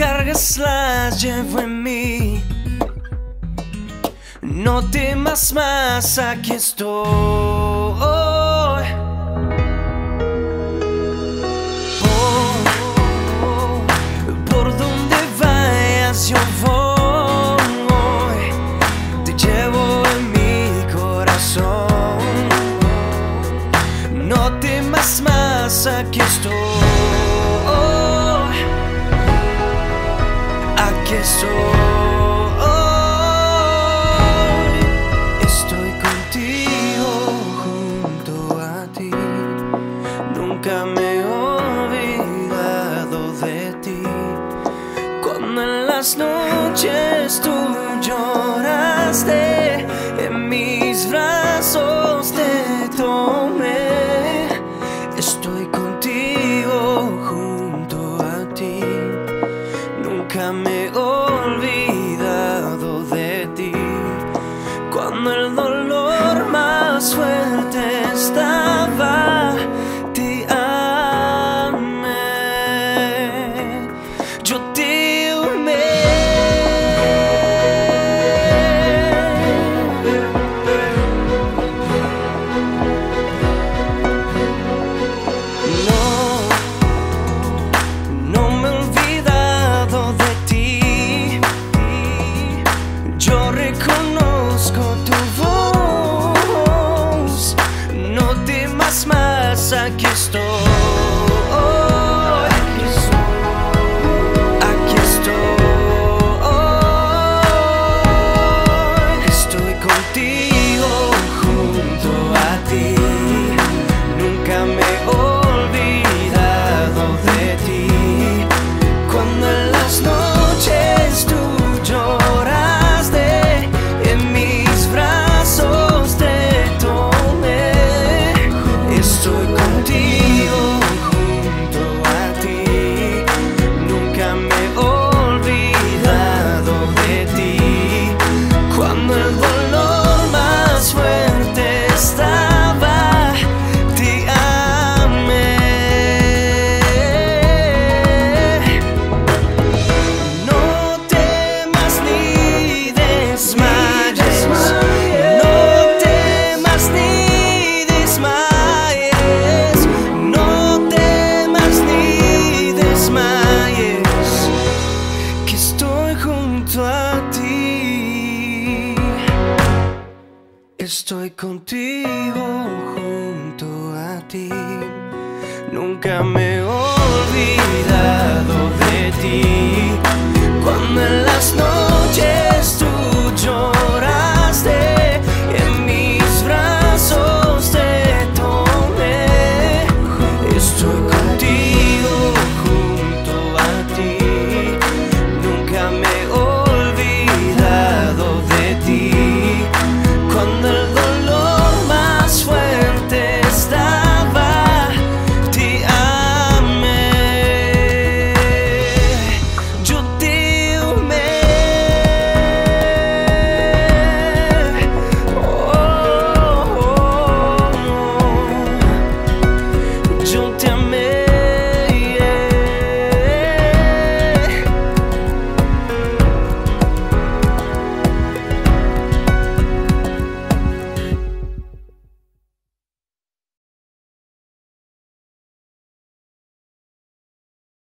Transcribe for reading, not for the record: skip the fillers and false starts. cargas las llevo en mí. No temas más, aquí estoy. Por donde vayas yo voy, te llevo en mi corazón. No temas más, aquí estoy. Aquí estoy. Nunca me he olvidado de ti. Cuando en las noches tú lloraste, en mis brazos te tomé. Estoy contigo junto a ti. Nunca me he olvidado de ti. Cuando el dolor más fuerte estaba, aquí estoy, aquí estoy, estoy contigo junto a ti. Nunca me he olvidado de ti. Cuando en las noches tú lloraste, en mis brazos te tomé. Estoy contigo. Estoy contigo.